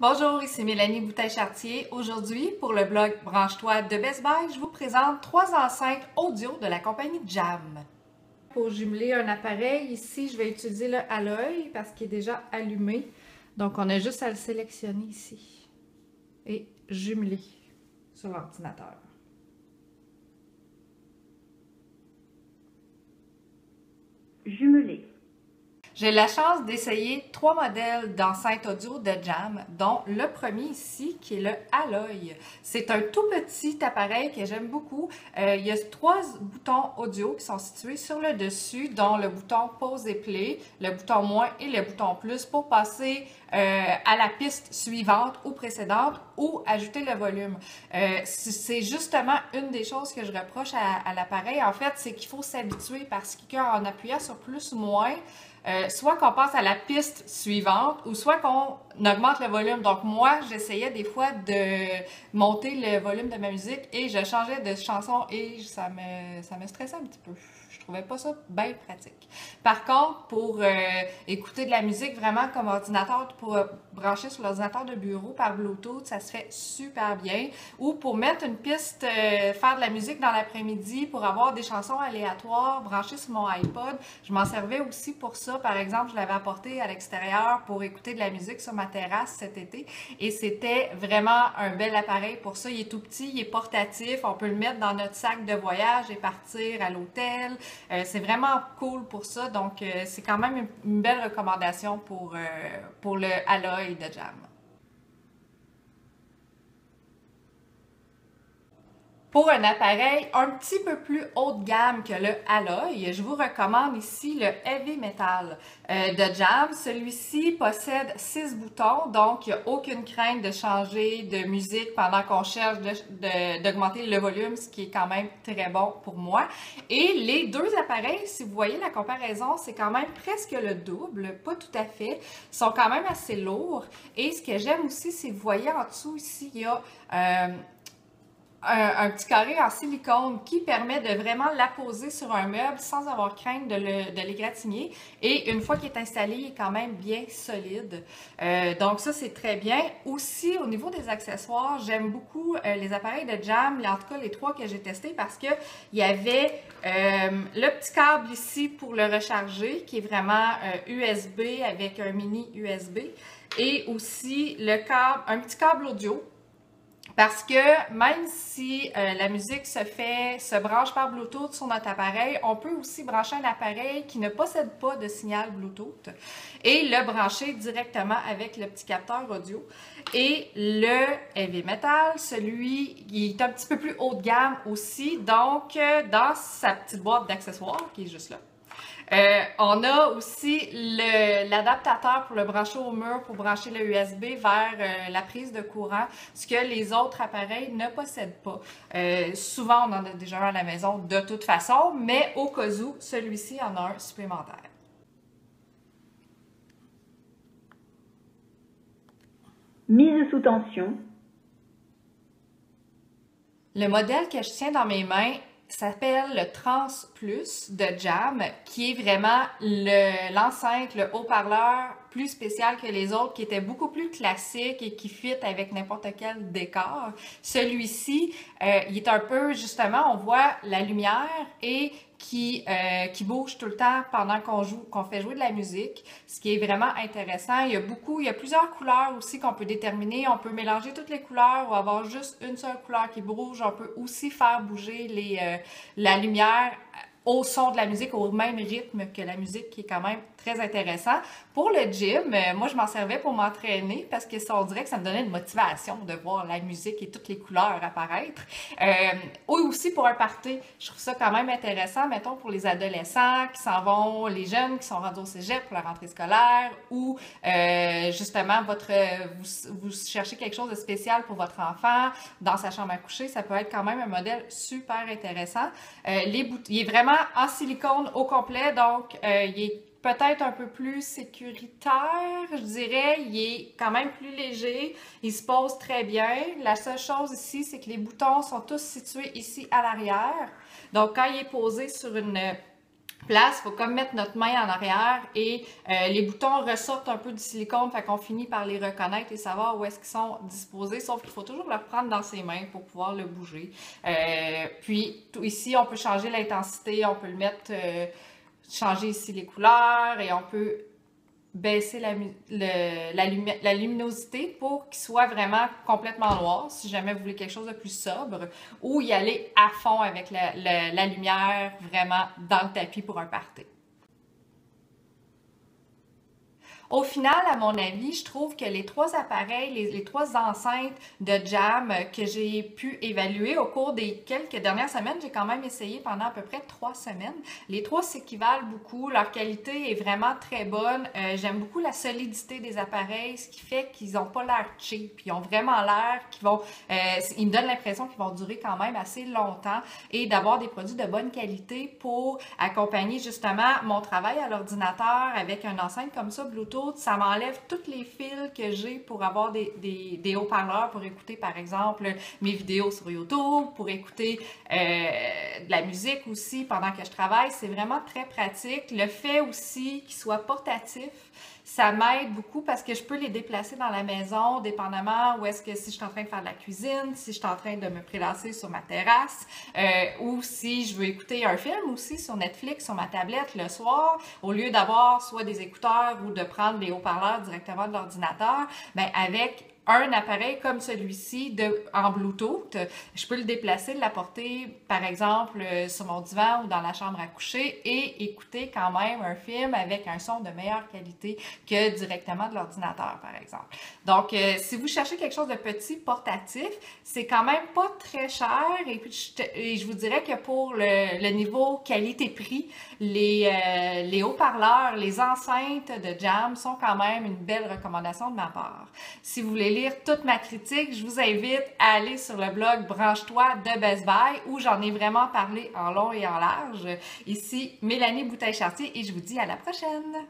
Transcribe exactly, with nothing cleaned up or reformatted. Bonjour, ici Mélanie Boutache-Chartier. Aujourd'hui, pour le blog Branche-toi de Best Buy, je vous présente trois enceintes audio de la compagnie Jam. Pour jumeler un appareil, ici, je vais utiliser le Alloy parce qu'il est déjà allumé. Donc, on a juste à le sélectionner ici et jumeler sur l'ordinateur. Jumeler. J'ai la chance d'essayer trois modèles d'enceinte audio de Jam, dont le premier ici qui est le Alloy. C'est un tout petit appareil que j'aime beaucoup. Euh, il y a trois boutons audio qui sont situés sur le dessus, dont le bouton pause et play, le bouton moins et le bouton plus pour passer euh, à la piste suivante ou précédente ou ajouter le volume. Euh, c'est justement une des choses que je reproche à, à l'appareil. En fait, c'est qu'il faut s'habituer parce qu'en appuyant sur plus ou moins, Euh, soit qu'on passe à la piste suivante ou soit qu'on augmente le volume. Donc moi, j'essayais des fois de monter le volume de ma musique et je changeais de chanson et ça me, ça me stressait un petit peu. Je trouvais pas ça bien pratique. Par contre, pour euh, écouter de la musique vraiment comme ordinateur, pour euh, brancher sur l'ordinateur de bureau par Bluetooth, ça se fait super bien. Ou pour mettre une piste, euh, faire de la musique dans l'après-midi pour avoir des chansons aléatoires, brancher sur mon iPod. Je m'en servais aussi pour ça. Par exemple, je l'avais apporté à l'extérieur pour écouter de la musique sur ma terrasse cet été et c'était vraiment un bel appareil pour ça. Il est tout petit, il est portatif, on peut le mettre dans notre sac de voyage et partir à l'hôtel. Euh, c'est vraiment cool pour ça, donc euh, c'est quand même une belle recommandation pour, euh, pour le Alloy de Jam. Pour un appareil un petit peu plus haut de gamme que le Alloy, je vous recommande ici le Heavy Metal euh, de Jam. Celui-ci possède six boutons, donc il n'y a aucune crainte de changer de musique pendant qu'on cherche d'augmenter le volume, ce qui est quand même très bon pour moi. Et les deux appareils, si vous voyez la comparaison, c'est quand même presque le double, pas tout à fait, ils sont quand même assez lourds. Et ce que j'aime aussi, c'est vous voyez en dessous ici, il y a... Euh, Un, un petit carré en silicone qui permet de vraiment l'apposer sur un meuble sans avoir crainte de l'égratigner. Et une fois qu'il est installé, il est quand même bien solide. Euh, donc ça, c'est très bien. Aussi, au niveau des accessoires, j'aime beaucoup euh, les appareils de Jam, en tout cas les trois que j'ai testés, parce qu'il y avait euh, le petit câble ici pour le recharger, qui est vraiment euh, U S B avec un mini U S B. Et aussi le câble, un petit câble audio. Parce que même si euh, la musique se fait, se branche par Bluetooth sur notre appareil, on peut aussi brancher un appareil qui ne possède pas de signal Bluetooth et le brancher directement avec le petit capteur audio. Et le Heavy Metal, celui qui est un petit peu plus haut de gamme aussi, donc euh, dans sa petite boîte d'accessoires qui est juste là. Euh, on a aussi l'adaptateur pour le brancher au mur, pour brancher le U S B vers euh, la prise de courant, ce que les autres appareils ne possèdent pas. Euh, souvent, on en a déjà un à la maison de toute façon, mais au cas où, celui-ci en a un supplémentaire. Mise sous tension. Le modèle que je tiens dans mes mains s'appelle le Trans Plus de Jam, qui est vraiment l'enceinte, le, le haut-parleur plus spécial que les autres, qui était beaucoup plus classique et qui fit avec n'importe quel décor. Celui-ci, euh, il est un peu, justement, on voit la lumière et qui, euh, qui bouge tout le temps pendant qu'on joue, qu'on fait jouer de la musique, ce qui est vraiment intéressant. Il y a beaucoup, il y a plusieurs couleurs aussi qu'on peut déterminer. On peut mélanger toutes les couleurs ou avoir juste une seule couleur qui bouge. On peut aussi faire bouger les, euh, la lumière au son de la musique, au même rythme que la musique, qui est quand même très intéressant. Pour le gym, moi, je m'en servais pour m'entraîner parce que ça, on dirait que ça me donnait une motivation de voir la musique et toutes les couleurs apparaître. Euh, ou aussi pour un party, je trouve ça quand même intéressant, mettons, pour les adolescents qui s'en vont, les jeunes qui sont rendus au cégep pour la rentrée scolaire ou, euh, justement, votre vous, vous cherchez quelque chose de spécial pour votre enfant dans sa chambre à coucher. Ça peut être quand même un modèle super intéressant. Euh, les bout- il est vraiment en silicone au complet, donc euh, il est peut-être un peu plus sécuritaire, je dirais. Il est quand même plus léger, il se pose très bien. La seule chose ici, c'est que les boutons sont tous situés ici à l'arrière. Donc, quand il est posé sur une place, il faut comme mettre notre main en arrière et euh, les boutons ressortent un peu du silicone, fait qu'on finit par les reconnaître et savoir où est-ce qu'ils sont disposés, sauf qu'il faut toujours le prendre dans ses mains pour pouvoir le bouger. Euh, puis tout, ici, on peut changer l'intensité, on peut le mettre, euh, changer ici les couleurs et on peut baisser la, le, la, lumi la luminosité pour qu'il soit vraiment complètement noir, si jamais vous voulez quelque chose de plus sobre, ou y aller à fond avec la, la, la lumière vraiment dans le tapis pour un party. Au final, à mon avis, je trouve que les trois appareils, les, les trois enceintes de Jam que j'ai pu évaluer au cours des quelques dernières semaines, j'ai quand même essayé pendant à peu près trois semaines. Les trois s'équivalent beaucoup, leur qualité est vraiment très bonne. Euh, J'aime beaucoup la solidité des appareils, ce qui fait qu'ils n'ont pas l'air cheap. Ils ont vraiment l'air qu'ils vont, euh, ils me donnent l'impression qu'ils vont durer quand même assez longtemps et d'avoir des produits de bonne qualité pour accompagner justement mon travail à l'ordinateur avec une enceinte comme ça, Bluetooth. Ça m'enlève tous les fils que j'ai pour avoir des, des, des haut-parleurs pour écouter, par exemple, mes vidéos sur YouTube, pour écouter euh, de la musique aussi pendant que je travaille. C'est vraiment très pratique. Le fait aussi qu'il soit portatif, ça m'aide beaucoup parce que je peux les déplacer dans la maison, dépendamment où est-ce que si je suis en train de faire de la cuisine, si je suis en train de me prélasser sur ma terrasse, euh, ou si je veux écouter un film aussi sur Netflix, sur ma tablette le soir, au lieu d'avoir soit des écouteurs ou de prendre les haut-parleurs directement de l'ordinateur, bien avec un appareil comme celui-ci en Bluetooth, je peux le déplacer, l'apporter par exemple sur mon divan ou dans la chambre à coucher et écouter quand même un film avec un son de meilleure qualité que directement de l'ordinateur par exemple. Donc euh, si vous cherchez quelque chose de petit, portatif, c'est quand même pas très cher et, puis je, te, et je vous dirais que pour le, le niveau qualité-prix, les, euh, les haut-parleurs, les enceintes de Jam sont quand même une belle recommandation de ma part. Si vous voulez lire toute ma critique, je vous invite à aller sur le blog Branche-toi de Best Buy où j'en ai vraiment parlé en long et en large. Ici, Mélanie Boutache-Chartier et je vous dis à la prochaine!